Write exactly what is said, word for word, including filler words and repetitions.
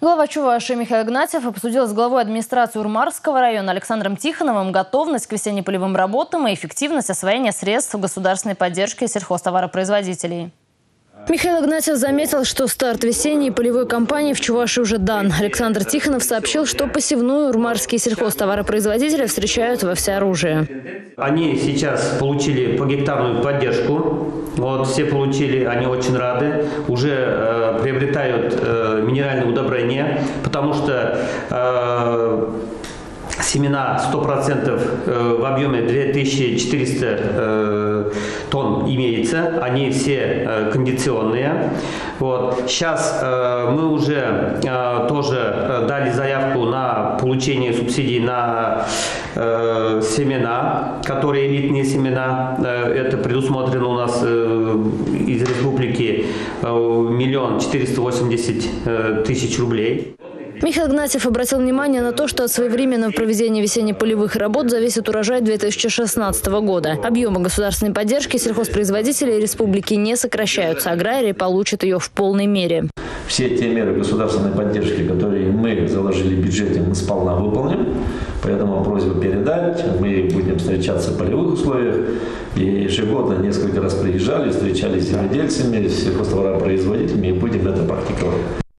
Глава Чувашии Михаил Игнатьев обсудил с главой администрации Урмарского района Александром Тихоновым готовность к весенне-полевым работам и эффективность освоения средств государственной поддержки сельхозтоваропроизводителей. Михаил Игнатьев заметил, что старт весенней полевой кампании в Чувашии уже дан. Александр Тихонов сообщил, что посевную урмарские сельхозтоваропроизводители встречают во всеоружии. Они сейчас получили по гектарную поддержку. Вот, все получили, они очень рады. Уже э, приобретают э, минеральные удобрения, потому что э, семена сто процентов в объеме две тысячи четыреста тонн имеется, они все кондиционные. Вот. Сейчас мы уже тоже дали заявку на получение субсидий на семена, которые элитные семена. Это предусмотрено у нас из республики миллион четыреста восемьдесят тысяч рублей. Михаил Игнатьев обратил внимание на то, что от своевременного проведения весенне-полевых работ зависит урожай две тысячи шестнадцатого года. Объемы государственной поддержки сельхозпроизводителей республики не сокращаются. Аграрии получат ее в полной мере. Все те меры государственной поддержки, которые мы заложили в бюджете, мы сполна выполним. Поэтому просьба передать. Мы будем встречаться в полевых условиях. И ежегодно несколько раз приезжали, встречались с земледельцами, с сельхозтоваропроизводителями и будем это практиковать.